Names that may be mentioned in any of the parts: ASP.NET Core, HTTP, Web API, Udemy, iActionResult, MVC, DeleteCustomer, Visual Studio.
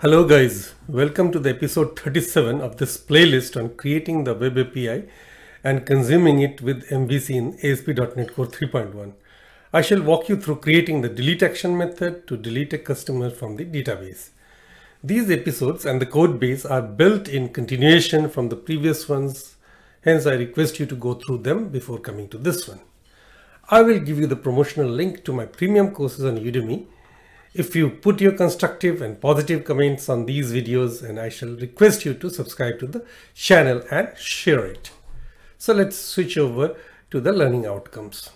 Hello guys, welcome to the episode 37 of this playlist on creating the web API and consuming it with MVC in ASP.NET Core 3.1. I shall walk you through creating the delete action method to delete a customer from the database. These episodes and the code base are built in continuation from the previous ones. Hence, I request you to go through them before coming to this one. I will give you the promotional link to my premium courses on Udemy. If you put your constructive and positive comments on these videos, and I shall request you to subscribe to the channel and share it. So let's switch over to the learning outcomes.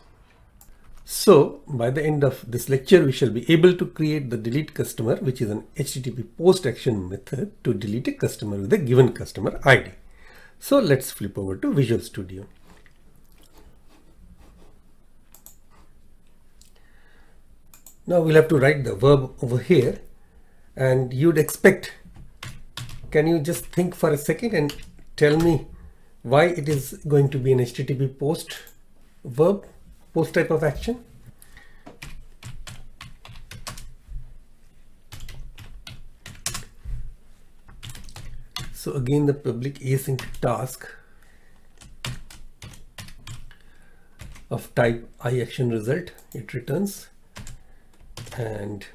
So by the end of this lecture, we shall be able to create the delete customer, which is an HTTP post action method to delete a customer with a given customer ID. So let's flip over to Visual Studio. Now we'll have to write the verb over here, and you'd expect, can you just think for a second and tell me why it is going to be an HTTP post verb, post type of action? So again, the public async task of type iActionResult, it returns and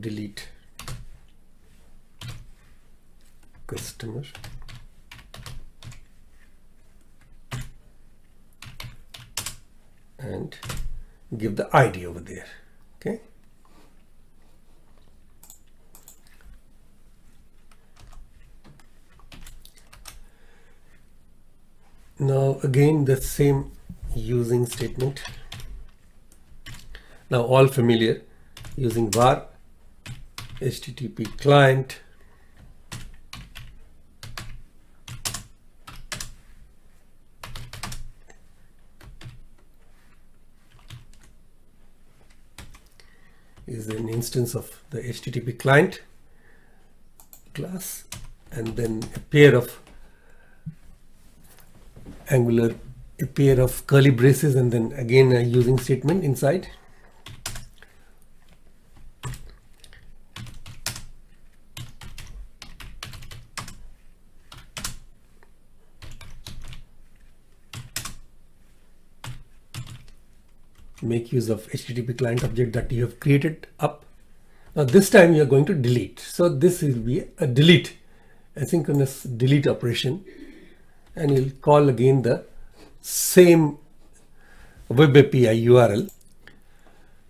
delete customer. And give the ID over there. Okay. Now again, the same using statement. Now all familiar. Using var HTTP client is an instance of the HTTP client class, and then a pair of curly braces, and then again a using statement inside. Make use of HTTP client object that you have created up. Now this time you are going to delete. So this will be a delete, asynchronous delete operation. And you'll call again the same web API URL.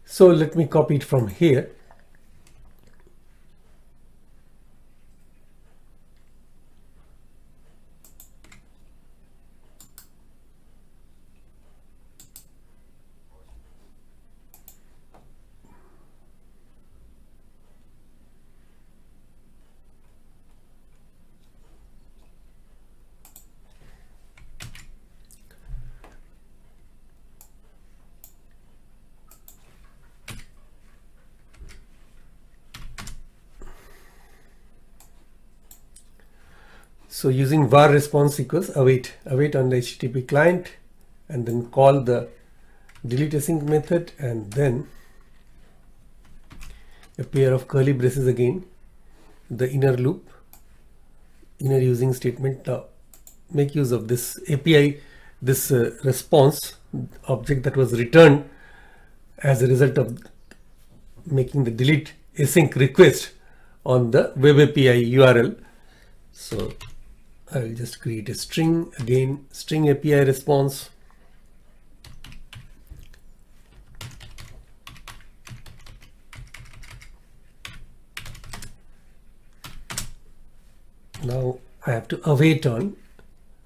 So let me copy it from here. So using var response equals await on the HTTP client, and then call the delete async method, and then a pair of curly braces again, the inner loop, inner using statement. Now make use of this API, this response object that was returned as a result of making the delete async request on the web API URL. So I'll just create a string, again, string API response. Now I have to await on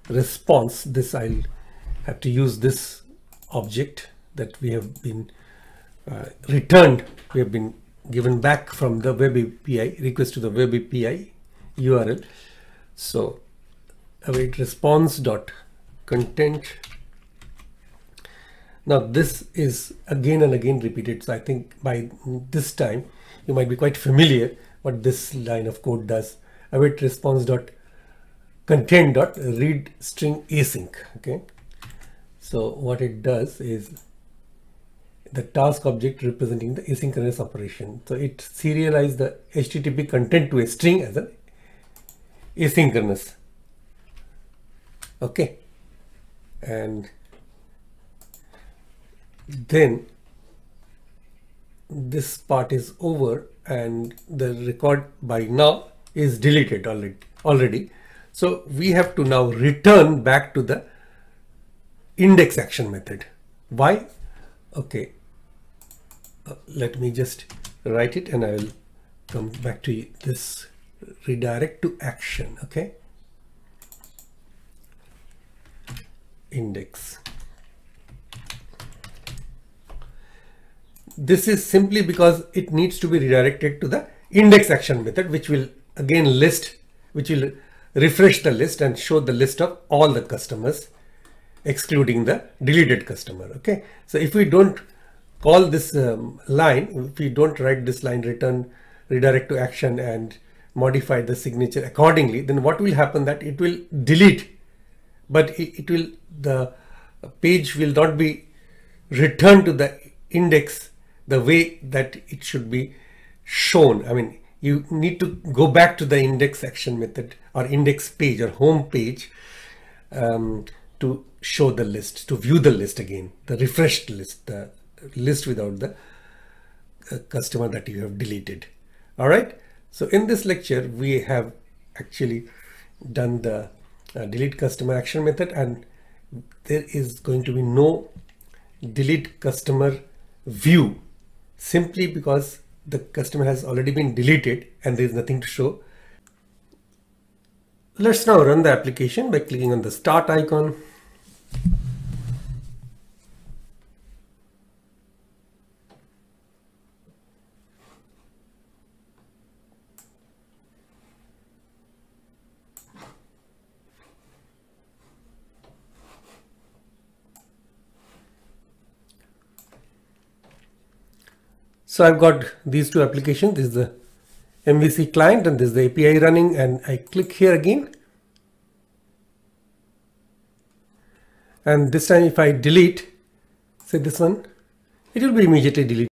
response. This I'll have to use this object that we have been returned. We have been given back from the web API request to the web API URL. So await response dot content. Now this is again and again repeated. So I think by this time you might be quite familiar what this line of code does. Await response dot content dot read string async. Okay. So what it does is the task object representing the asynchronous operation. So it serialized the HTTP content to a string as an asynchronous. Okay. And then this part is over and the record by now is deleted already. So we have to now return back to the index action method. Why? Okay. Let me just write it and I will come back to this redirect to action. Okay. Index. This is simply because it needs to be redirected to the index action method, which will again list, which will refresh the list and show the list of all the customers, excluding the deleted customer. Okay. So if we don't call this line, if we don't write this line, return redirect to action and modify the signature accordingly, then what will happen that it will delete, but the page will not be returned to the index the way that it should be shown. I mean, you need to go back to the index action method or index page or home page to show the list, to view the list again, the refreshed list, the list without the customer that you have deleted. All right. So in this lecture, we have actually done the delete customer action method, and there is going to be no delete customer view simply because the customer has already been deleted and there is nothing to show. Let's now run the application by clicking on the start icon. So I've got these two applications. This is the MVC client and this is the API running, and I click here again. And this time if I delete, say this one, it will be immediately deleted.